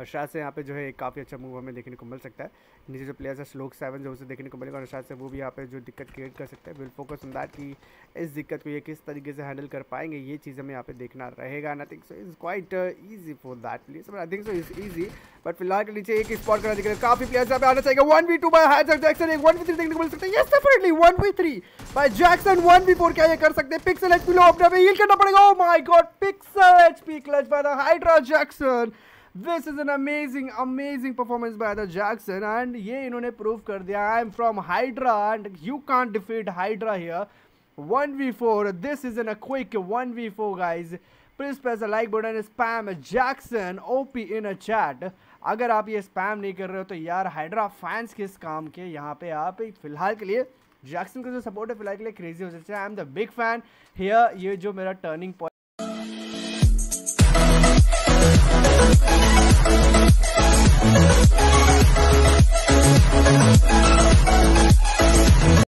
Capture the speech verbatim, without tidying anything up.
और शायद से यहाँ पे जो है काफ़ी अच्छा मूव हमें देखने को मिल सकता है। नीचे जो प्लेयर्स है स्लोक सेवन जो उसे देखने को मिलेगा और शायद से वो भी यहाँ पे जो दिक्कत क्रिएट कर सकता है। विल फोकस ऑन दैट कि इस दिक्कत को ये किस तरीके से हैंडल कर पाएंगे, ये चीज़ हमें यहाँ पे देखना रहेगा। And I think so is quite easy for that place, I think so is easy. But फिलहाल के नीचे एक स्पॉट करना दिखेगा, काफ़ी प्लेयर्स यहाँ पे आना चाहिए। One V two by Hydra Jackson, एक वन वी थ्री देखने को मिल सकता है। Yes definitely one V three by Jackson, one V four क्या ये कर सकते हैं? पिक्सल एचपी लो अपने हील करना पड़ेगा। Oh my God, pixel HP clutch by the hydra Jackson. This is an amazing, amazing performance by the Jaxon, and ये इन्होंने prove कर दिया I am from Hydra and you can't defeat Hydra here. one v four, this is a quick one v four guys. Please press the like button and spam Jaxon O P in a chat. अगर आप ये spam नहीं कर रहे हो तो यार Hydra fans किस काम के। यहाँ पे आप फिलहाल के लिए Jaxon का जो support है फिलहाल के लिए crazy हो सकता है। I am the big fan here, ये जो मेरा turning point